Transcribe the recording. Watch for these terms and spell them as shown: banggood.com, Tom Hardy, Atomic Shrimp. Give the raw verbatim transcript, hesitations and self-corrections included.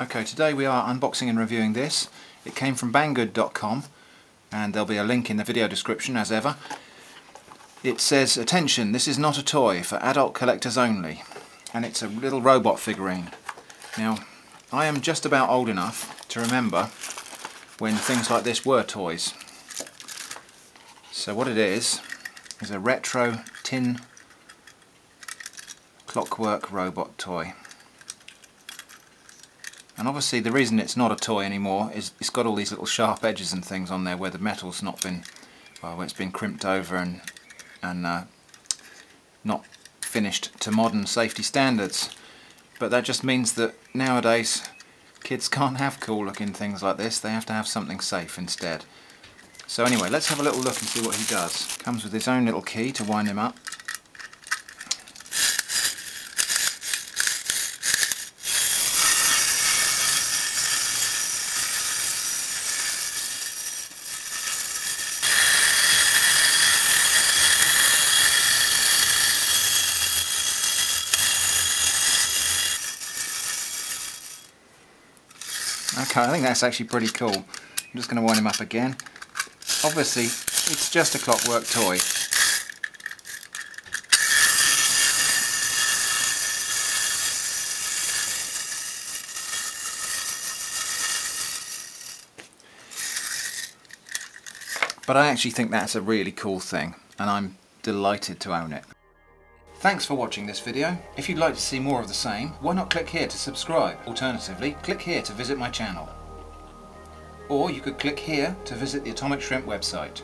Okay, today we are unboxing and reviewing this. It came from banggood dot com, and there'll be a link in the video description as ever. It says, "Attention, this is not a toy, for adult collectors only." And it's a little robot figurine. Now, I am just about old enough to remember when things like this were toys. So what it is, is a retro tin clockwork robot toy. And obviously the reason it's not a toy anymore is it's got all these little sharp edges and things on there where the metal's not been, well, where it's been crimped over and, and uh, not finished to modern safety standards. But that just means that nowadays kids can't have cool looking things like this, they have to have something safe instead. So anyway, let's have a little look and see what he does. Comes with his own little key to wind him up. Okay, I think that's actually pretty cool. I'm just going to wind him up again. Obviously, it's just a clockwork toy. But I actually think that's a really cool thing, and I'm delighted to own it. Thanks for watching this video. If you'd like to see more of the same, why not click here to subscribe? Alternatively, click here to visit my channel. Or you could click here to visit the Atomic Shrimp website.